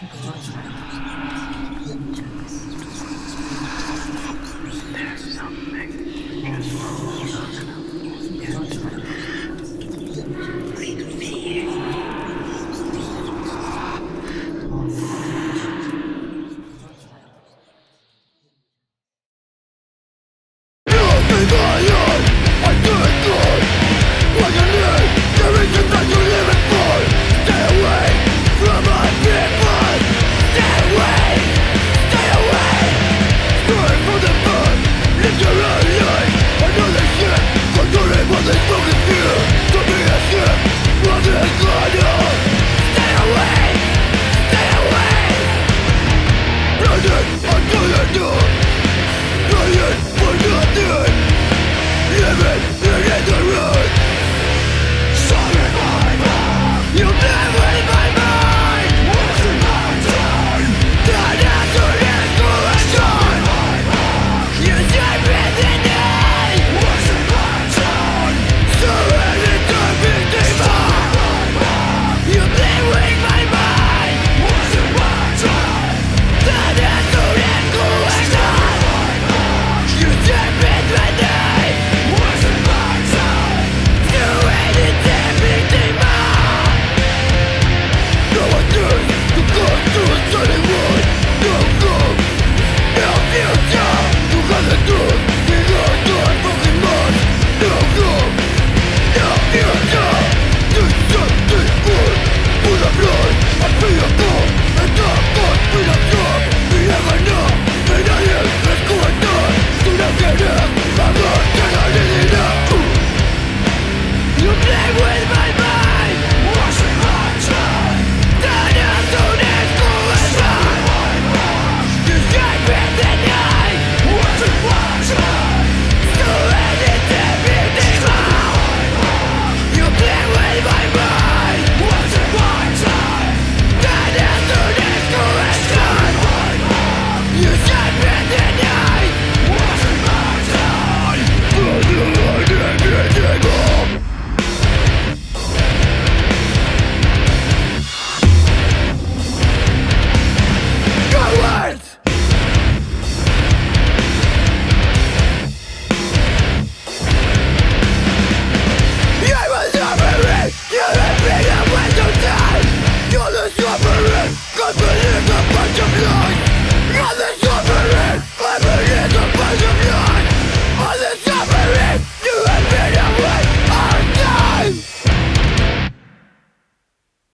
There's something just wrong.